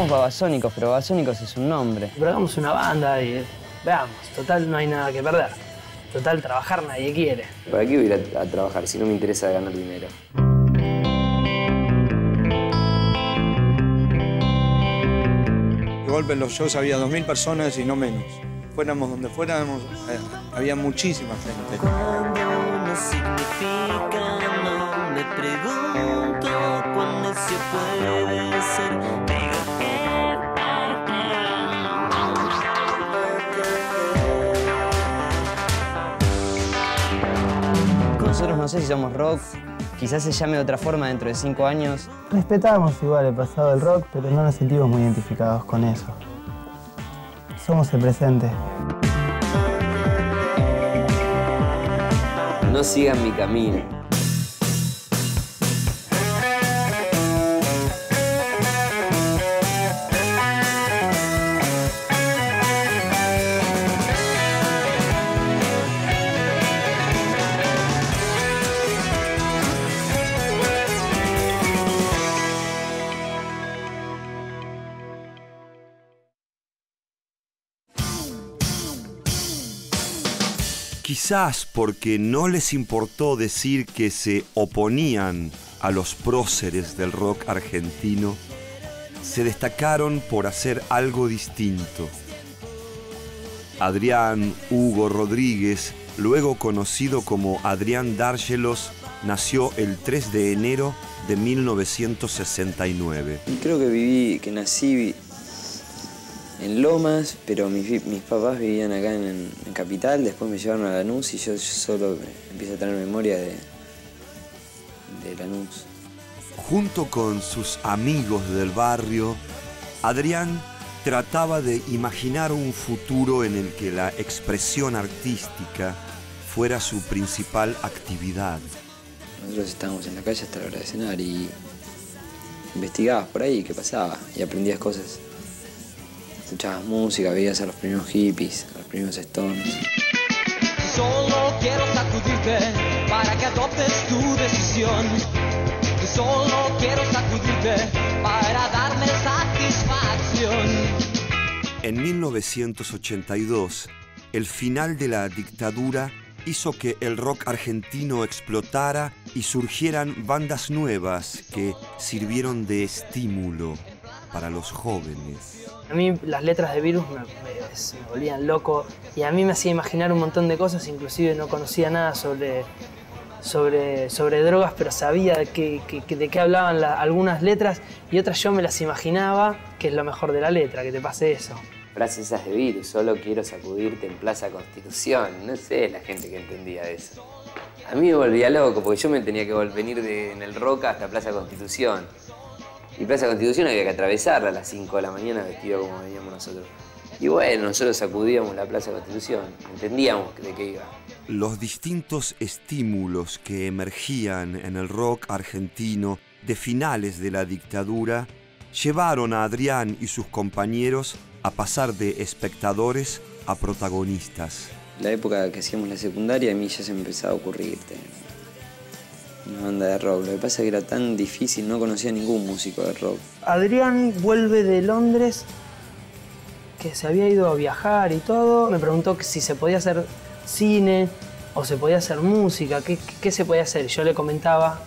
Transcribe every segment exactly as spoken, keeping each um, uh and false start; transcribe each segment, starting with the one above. somos Babasónicos, pero Babasónicos es un nombre. Pero hagamos una banda y veamos, total no hay nada que perder. Total, trabajar nadie quiere. ¿Para qué voy a ir a trabajar si no me interesa ganar dinero? De golpe en los shows había dos mil personas y no menos. Fuéramos donde fuéramos, había muchísima gente. Cuando no significa, no me pregunto cuándo se puede ser. Digo que... Nosotros no sé si somos rock, quizás se llame de otra forma dentro de cinco años. Respetábamos igual el pasado del rock, pero no nos sentimos muy identificados con eso. Somos el presente. No sigan mi camino. Quizás porque no les importó decir que se oponían a los próceres del rock argentino, se destacaron por hacer algo distinto. Adrián Hugo Rodríguez, luego conocido como Adrián Dargelos, nació el tres de enero de mil novecientos sesenta y nueve. Creo que viví, que nací en Lomas, pero mis, mis papás vivían acá en, en Capital, después me llevaron a Lanús y yo, yo solo empiezo a tener memoria de, de Lanús. Junto con sus amigos del barrio, Adrián trataba de imaginar un futuro en el que la expresión artística fuera su principal actividad. Nosotros estábamos en la calle hasta la hora de cenar y investigabas por ahí qué pasaba y aprendías cosas. Escuchabas música, veías a los primeros hippies, a los primeros Stones. Solo quiero sacudirte para que adoptes tu decisión. Solo quiero sacudirte para darme satisfacción. En mil novecientos ochenta y dos, el final de la dictadura hizo que el rock argentino explotara y surgieran bandas nuevas que sirvieron de estímulo para los jóvenes. A mí las letras de Virus me, me, me volvían loco y a mí me hacía imaginar un montón de cosas, inclusive no conocía nada sobre, sobre, sobre drogas, pero sabía de qué, que, de qué hablaban la, algunas letras y otras yo me las imaginaba, que es lo mejor de la letra, que te pase eso. Frases esas de Virus, solo quiero sacudirte en Plaza Constitución, no sé la gente que entendía eso. A mí me volvía loco porque yo me tenía que venir de, en el Roca hasta Plaza Constitución. Y Plaza Constitución había que atravesarla a las cinco de la mañana vestido como veníamos nosotros. Y bueno, nosotros sacudíamos la Plaza Constitución, entendíamos de qué iba. Los distintos estímulos que emergían en el rock argentino de finales de la dictadura llevaron a Adrián y sus compañeros a pasar de espectadores a protagonistas. La época que hacíamos la secundaria a mí ya se me empezaba a ocurrir una banda de rock. Lo que pasa es que era tan difícil, no conocía a ningún músico de rock. Adrián vuelve de Londres, que se había ido a viajar y todo. Me preguntó que si se podía hacer cine o se podía hacer música, qué, qué se podía hacer. Yo le comentaba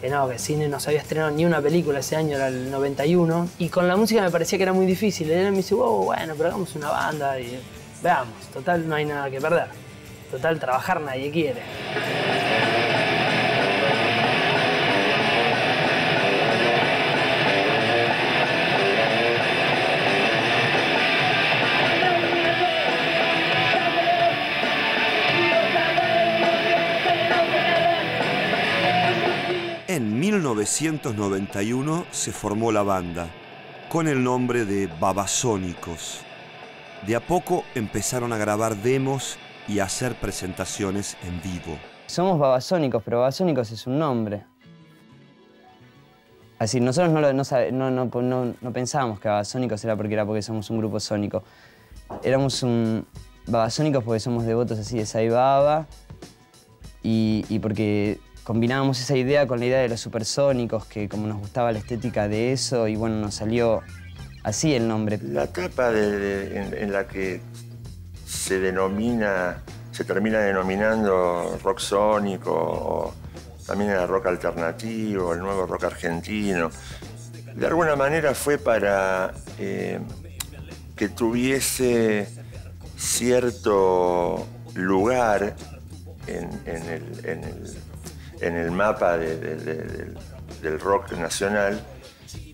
que no, que cine no se había estrenado ni una película ese año, era el noventa y uno. Y con la música me parecía que era muy difícil. Y él me dice, wow, bueno, pero hagamos una banda y veamos. Total, no hay nada que perder. Total, trabajar nadie quiere. En mil novecientos noventa y uno se formó la banda, con el nombre de Babasónicos. De a poco empezaron a grabar demos y a hacer presentaciones en vivo. Somos Babasónicos, pero Babasónicos es un nombre. Así, nosotros no, lo, no, no, no, no, no pensábamos que Babasónicos era porque era porque somos un grupo sónico. Éramos un Babasónicos porque somos devotos así de Sai Baba y, y porque combinábamos esa idea con la idea de los supersónicos, que como nos gustaba la estética de eso, y bueno, nos salió Así el nombre. La etapa de, de, en, en la que se denomina, se termina denominando rock sónico, o también el rock alternativo, el nuevo rock argentino, de alguna manera fue para eh, que tuviese cierto lugar en, en, el, en, el, en el mapa de, de, de, de, del rock nacional.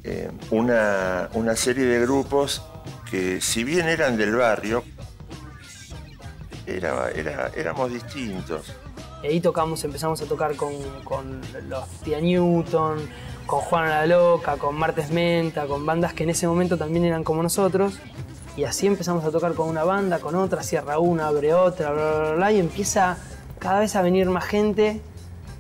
Eh, una, una serie de grupos que, si bien eran del barrio, era, era, éramos distintos. Y ahí tocamos, empezamos a tocar con, con los Tía Newton, con Juan la Loca, con Martes Menta, con bandas que en ese momento también eran como nosotros. Y así empezamos a tocar con una banda, con otra, cierra una, abre otra, bla, bla, bla, bla, y empieza cada vez a venir más gente.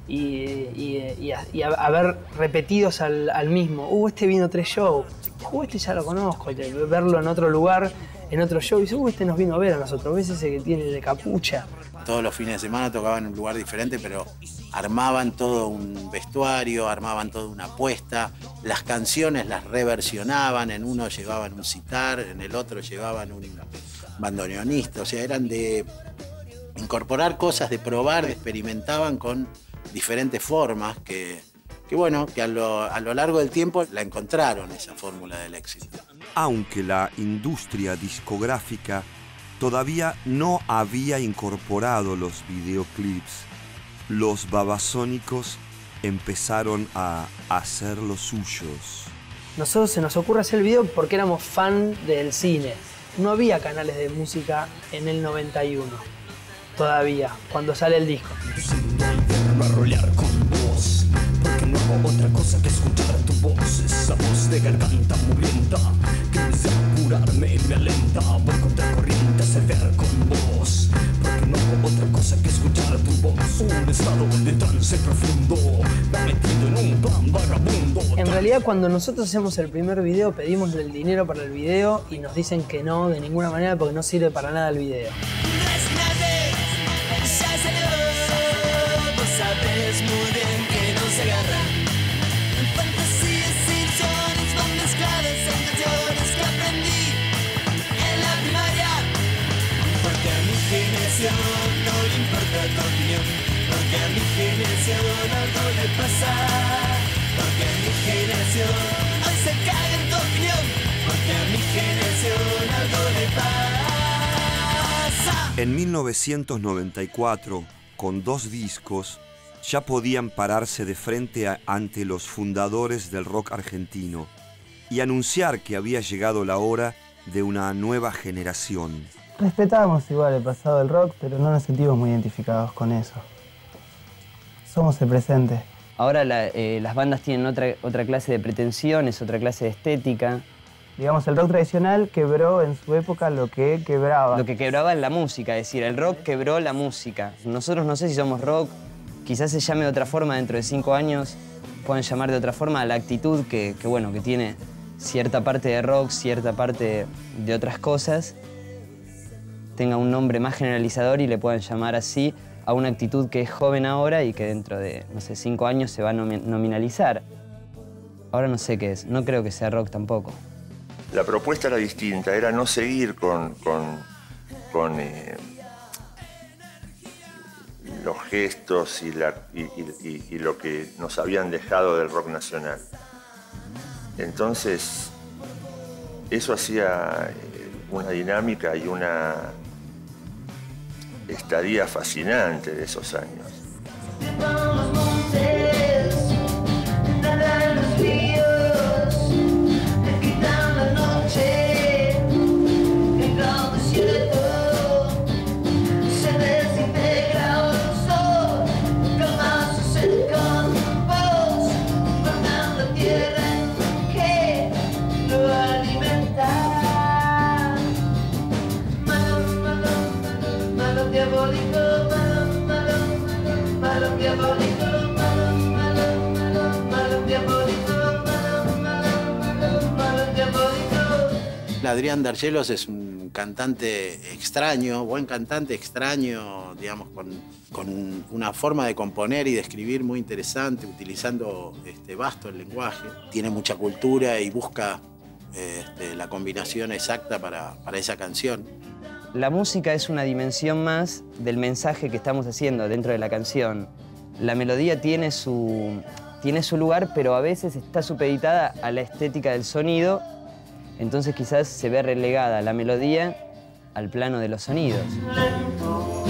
Y, y, y, a, y a, a ver repetidos al, al mismo. Uh, este vino tres shows. Uh, este ya lo conozco. Y verlo en otro lugar, en otro show. Y dice, uh, este nos vino a ver a nosotros. ¿Ves ese que tiene de capucha? Todos los fines de semana tocaban en un lugar diferente, pero armaban todo un vestuario, armaban toda una apuesta. Las canciones las reversionaban. En uno llevaban un sitar, en el otro llevaban un bandoneonista. O sea, eran de incorporar cosas, de probar, experimentaban con diferentes formas que, que bueno, que a lo, a lo largo del tiempo la encontraron, esa fórmula del éxito. Aunque la industria discográfica todavía no había incorporado los videoclips, los Babasónicos empezaron a hacer los suyos. Nosotros se nos ocurre hacer el video porque éramos fan del cine. No había canales de música en el noventa y uno, todavía, cuando sale el disco. A rolear con vos, porque no hago otra cosa que escuchar tu voz, esa voz de garganta murienta que me desea curarme y me alenta. Voy contra corriente a ceder con vos, porque no hago otra cosa que escuchar tu voz. Un estado de trance profundo me ha metido en un plan vagabundo. En realidad, cuando nosotros hacemos el primer video, pedimos el dinero para el video y nos dicen que no, de ninguna manera, porque no sirve para nada el video. En mil novecientos noventa y cuatro, con dos discos, ya podían pararse de frente a, ante los fundadores del rock argentino y anunciar que había llegado la hora de una nueva generación. Respetábamos igual el pasado del rock, pero no nos sentimos muy identificados con eso. Somos el presente. Ahora la, eh, las bandas tienen otra, otra clase de pretensiones, otra clase de estética. Digamos, el rock tradicional quebró en su época lo que quebraba. Lo que quebraba es la música, es decir, el rock quebró la música. Nosotros no sé si somos rock, quizás se llame de otra forma dentro de cinco años, puedan llamar de otra forma a la actitud que, que, bueno, que tiene cierta parte de rock, cierta parte de otras cosas, tenga un nombre más generalizador y le puedan llamar así a una actitud que es joven ahora y que dentro de, no sé, cinco años se va a nominalizar. Ahora no sé qué es, no creo que sea rock tampoco. La propuesta era distinta, era no seguir con, con, con eh, los gestos y, la, y, y, y lo que nos habían dejado del rock nacional. Entonces, eso hacía una dinámica y una estadía fascinante de esos años. Adrián Dargelos es un cantante extraño, buen cantante extraño, digamos, con, con una forma de componer y de escribir muy interesante, utilizando este, vasto el lenguaje. Tiene mucha cultura y busca este, la combinación exacta para, para esa canción. La música es una dimensión más del mensaje que estamos haciendo dentro de la canción. La melodía tiene su, tiene su lugar, pero a veces está supeditada a la estética del sonido, entonces quizás se ve relegada la melodía al plano de los sonidos. Lento,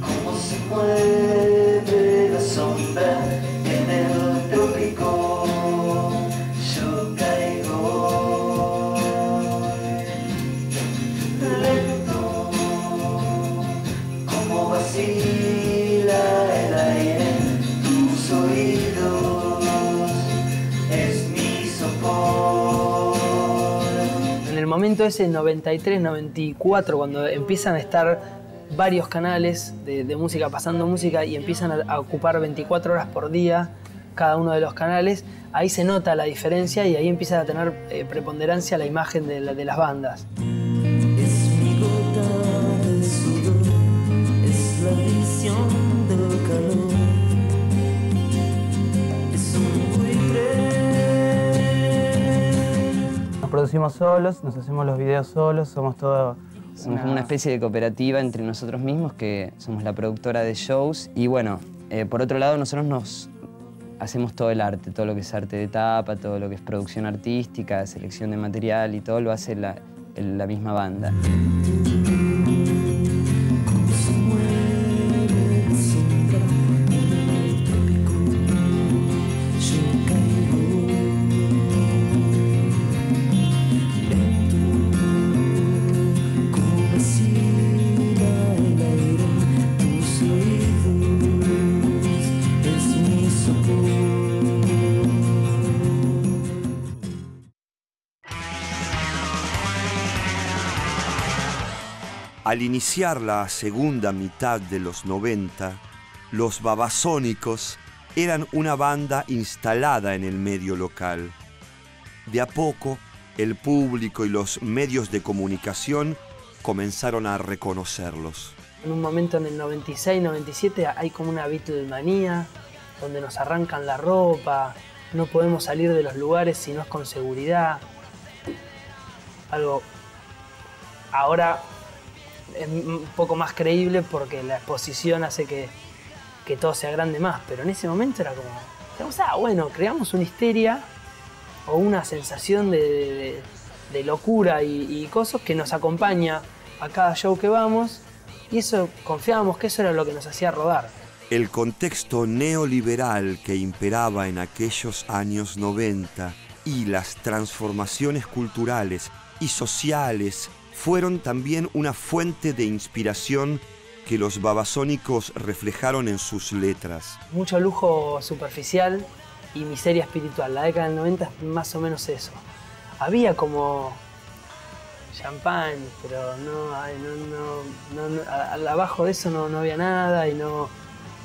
como se mueve la sombra en el trópico. Ese noventa y tres, noventa y cuatro, cuando empiezan a estar varios canales de, de música pasando música y empiezan a, a ocupar veinticuatro horas por día cada uno de los canales, ahí se nota la diferencia y ahí empieza a tener eh, preponderancia la imagen de, la, de las bandas. Es mi gota de sudor, es la visión del calor, es un buitre. Nos producimos solos, nos hacemos los videos solos, somos todo... Somos una especie de cooperativa entre nosotros mismos, que somos la productora de shows. Y bueno, eh, por otro lado, nosotros nos hacemos todo el arte, todo lo que es arte de tapa, todo lo que es producción artística, selección de material y todo lo hace la, el, la misma banda. Al iniciar la segunda mitad de los noventa, los Babasónicos eran una banda instalada en el medio local. De a poco, el público y los medios de comunicación comenzaron a reconocerlos. En un momento en el noventa y seis, noventa y siete hay como una Beatlemanía, donde nos arrancan la ropa, no podemos salir de los lugares si no es con seguridad. Algo ahora es un poco más creíble porque la exposición hace que, que todo se agrande más, pero en ese momento era como, o sea, bueno, creamos una histeria o una sensación de, de, de locura y, y cosas que nos acompaña a cada show que vamos, y eso, confiábamos que eso era lo que nos hacía rodar. El contexto neoliberal que imperaba en aquellos años noventa y las transformaciones culturales y sociales fueron también una fuente de inspiración que los Babasónicos reflejaron en sus letras. Mucho lujo superficial y miseria espiritual. La década del noventa es más o menos eso. Había como champán, pero no, ay, no, no, no, no, abajo de eso no, no había nada y no,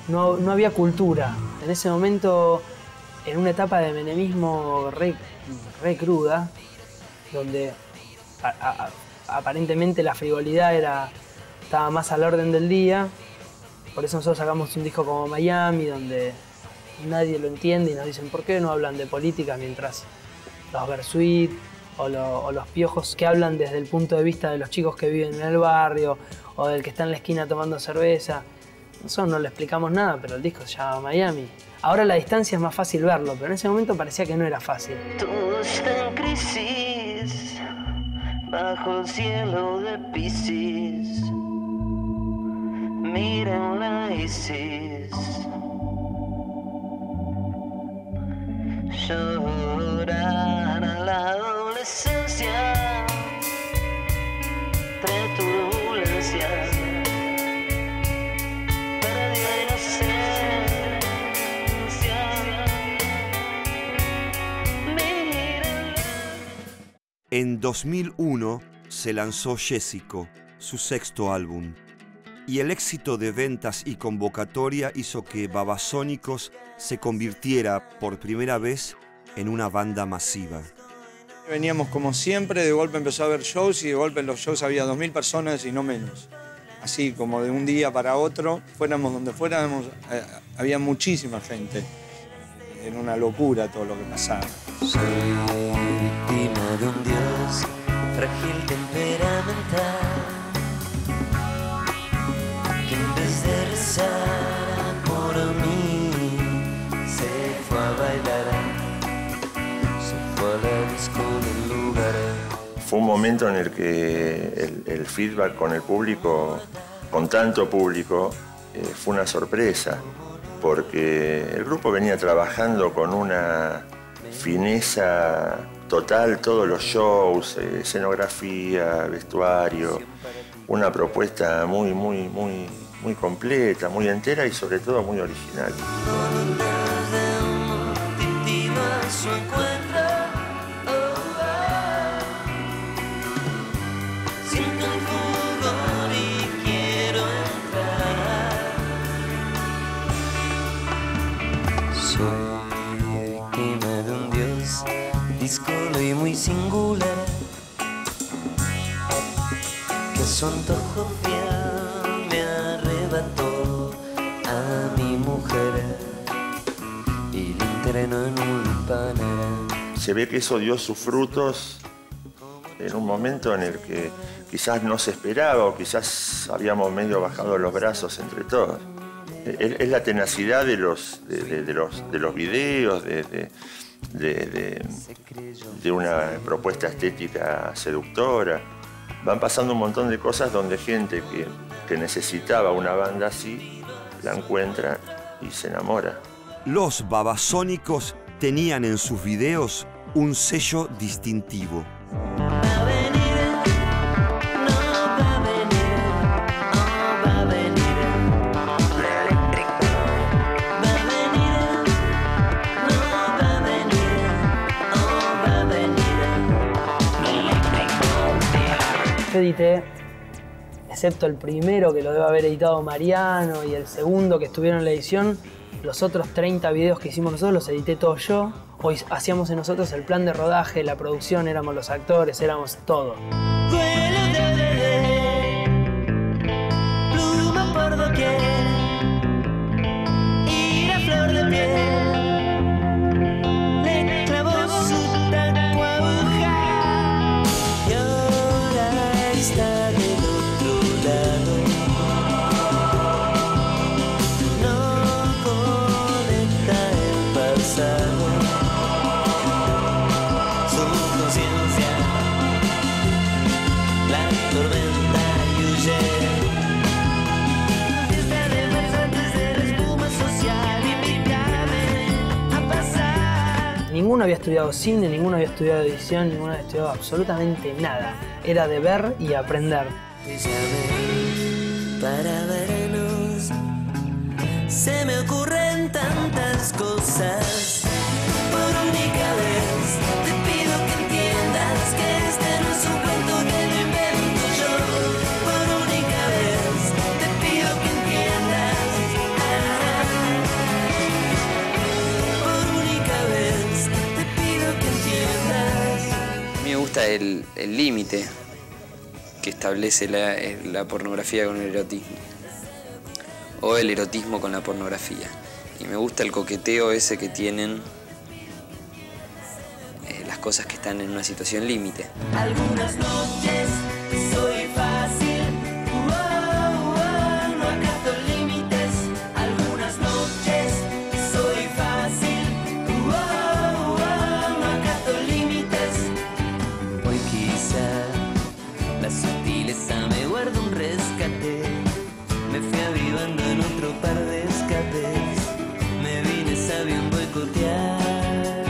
no, no había cultura. En ese momento, en una etapa de menemismo re, re cruda, donde a, a, aparentemente la frivolidad era, estaba más al orden del día. Por eso nosotros sacamos un disco como Miami, donde nadie lo entiende y nos dicen ¿por qué no hablan de política? Mientras los Bersuit o, lo, o los Piojos, que hablan desde el punto de vista de los chicos que viven en el barrio o del que está en la esquina tomando cerveza. Nosotros no le explicamos nada, pero el disco se llama Miami. Ahora la distancia es más fácil verlo, pero en ese momento parecía que no era fácil. Todo está en crisis bajo el cielo de Piscis, miren la Isis, lloran a la adolescencia, entre turbulencias, perdí la inocencia, mírenla. En dos mil uno se lanzó Jesico, su sexto álbum, y el éxito de ventas y convocatoria hizo que Babasónicos se convirtiera por primera vez en una banda masiva. Veníamos como siempre, de golpe empezó a haber shows y de golpe en los shows había dos mil personas y no menos. Así como de un día para otro, fuéramos donde fuéramos, eh, había muchísima gente. Era una locura todo lo que pasaba. Sí. primo de un dios frágil temperamental, que en vez de rezar por mí se fue a bailar, se fue a la disco del lugar. Fue un momento en el que el, el feedback con el público, con tanto público, eh, fue una sorpresa, porque el grupo venía trabajando con una fineza total, todos los shows, escenografía, vestuario, una propuesta muy, muy, muy, muy completa, muy entera y sobre todo muy original. Y muy singular, que su antojo fiel me arrebató a mi mujer y le entrenó en un panal. Se ve que eso dio sus frutos en un momento en el que quizás no se esperaba o quizás habíamos medio bajado los brazos entre todos. Es la tenacidad de los, de, de, de los, de los videos, de, de, De, de, de una propuesta estética seductora. Van pasando un montón de cosas donde gente que, que necesitaba una banda así la encuentra y se enamora. Los Babasónicos tenían en sus videos un sello distintivo. Yo edité, excepto el primero que lo debe haber editado Mariano y el segundo que estuvieron en la edición, los otros treinta videos que hicimos nosotros los edité todos yo. Hoy hacíamos en nosotros el plan de rodaje, la producción, éramos los actores, éramos todo. Ninguno había estudiado cine, ninguno había estudiado edición, ninguno había estudiado absolutamente nada. Era de ver y aprender. Para veranos se me ocurren tantas cosas. Por única vez te pido que entiendas que este no es un cuento que lo invento yo. Por única vez te pido que entiendas. Ah, por única vez te pido que entiendas. A mí me gusta el límite que establece la, la pornografía con el erotismo, o el erotismo con la pornografía. Y me gusta el coqueteo ese que tienen eh, las cosas que están en una situación límite. Algunas noches soy fácil, wow, wow, no acato límites. Algunas noches soy fácil, wow, wow, no acato límites. Hoy quizás sutileza me guardo un rescate, me fui avivando en otro par de escapes, me vine sabiendo boicotear,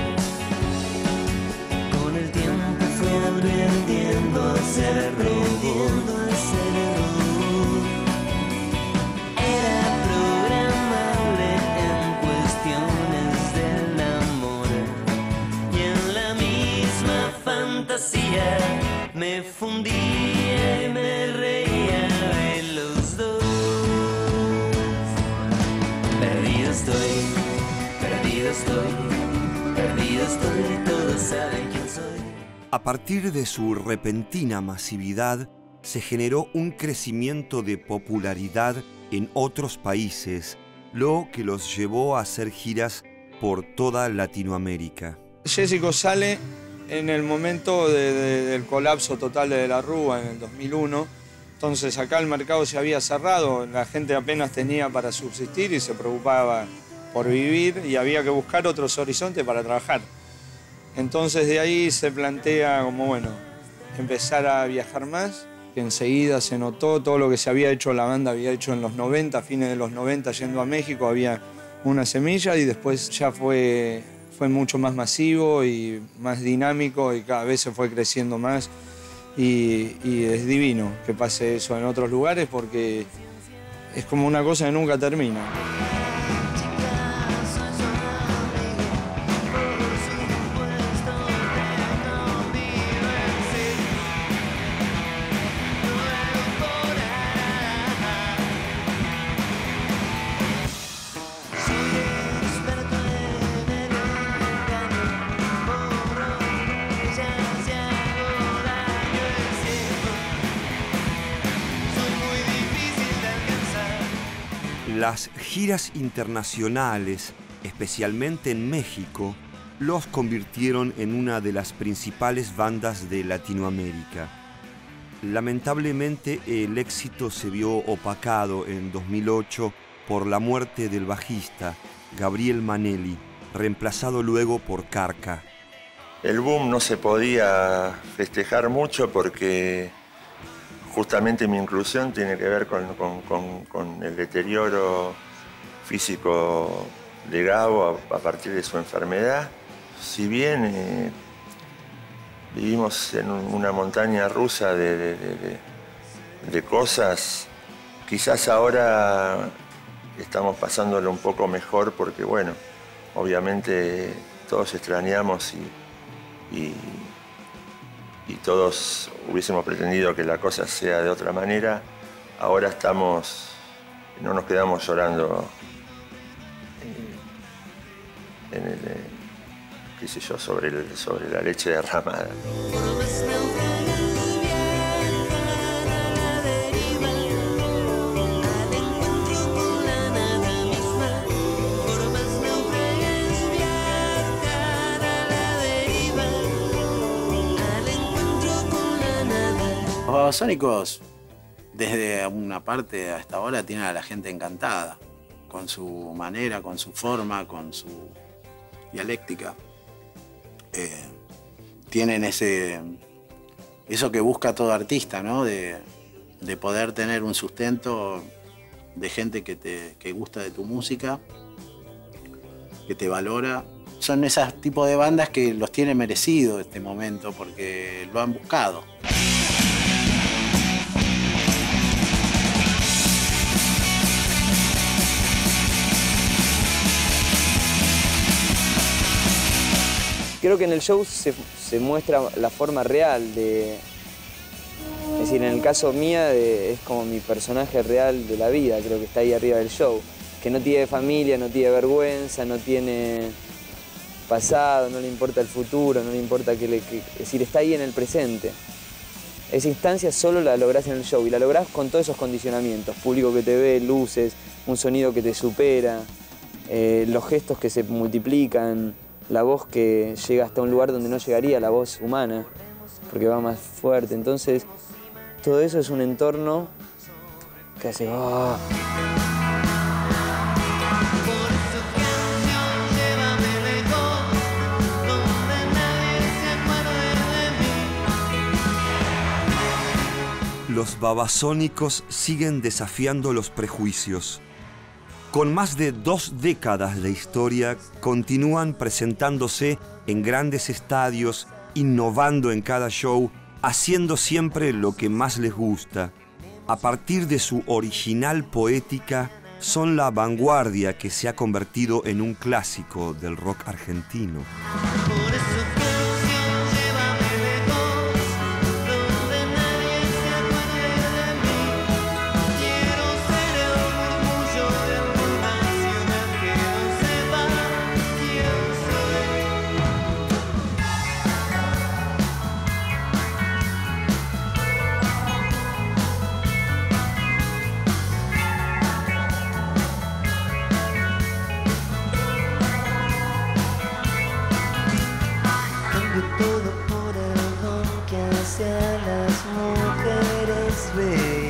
con el tiempo fui aprendiendo a ser robot. Me fundía y me reía de los dos. Perdido estoy, perdido estoy, perdido estoy, todos saben quién soy. A partir de su repentina masividad, se generó un crecimiento de popularidad en otros países, lo que los llevó a hacer giras por toda Latinoamérica. Jesico sale en el momento de, de, del colapso total de La Rúa en el dos mil uno. Entonces acá el mercado se había cerrado, la gente apenas tenía para subsistir y se preocupaba por vivir y había que buscar otros horizontes para trabajar. Entonces de ahí se plantea como, bueno, empezar a viajar más. Que enseguida se notó todo lo que se había hecho, la banda había hecho en los noventa, fines de los noventa, yendo a México, había una semilla y después ya fue, fue mucho más masivo y más dinámico y cada vez se fue creciendo más. Y, y es divino que pase eso en otros lugares porque es como una cosa que nunca termina. Las giras internacionales, especialmente en México, los convirtieron en una de las principales bandas de Latinoamérica. Lamentablemente, el éxito se vio opacado en dos mil ocho por la muerte del bajista, Gabriel Manelli, reemplazado luego por Carca. El boom no se podía festejar mucho porque justamente mi inclusión tiene que ver con, con, con, con el deterioro físico de Gabo a, a partir de su enfermedad. Si bien eh, vivimos en un, una montaña rusa de, de, de, de cosas, quizás ahora estamos pasándolo un poco mejor porque, bueno, obviamente todos extrañamos y... y y todos hubiésemos pretendido que la cosa sea de otra manera, ahora estamos, no nos quedamos llorando eh, en el, eh, qué sé yo, sobre, el, sobre la leche derramada. Los Babasónicos, desde una parte hasta ahora, tienen a la gente encantada, con su manera, con su forma, con su dialéctica. Eh, tienen ese, eso que busca todo artista, ¿no? De, de poder tener un sustento de gente que te que gusta de tu música, que te valora. Son esos tipos de bandas que los tiene merecido este momento porque lo han buscado. Creo que en el show se, se muestra la forma real de... Es decir, en el caso mía de, es como mi personaje real de la vida, creo que está ahí arriba del show. Que no tiene familia, no tiene vergüenza, no tiene pasado, no le importa el futuro, no le importa que le... Que, es decir, está ahí en el presente. Esa instancia solo la lográs en el show y la lográs con todos esos condicionamientos. Público que te ve, luces, un sonido que te supera, eh, los gestos que se multiplican. La voz que llega hasta un lugar donde no llegaría la voz humana, porque va más fuerte. Entonces, todo eso es un entorno que hace... Oh. Los Babasónicos siguen desafiando los prejuicios. Con más de dos décadas de historia, continúan presentándose en grandes estadios, innovando en cada show, haciendo siempre lo que más les gusta. A partir de su original poética, son la vanguardia que se ha convertido en un clásico del rock argentino. todo por algo que hacen las mujeres ver.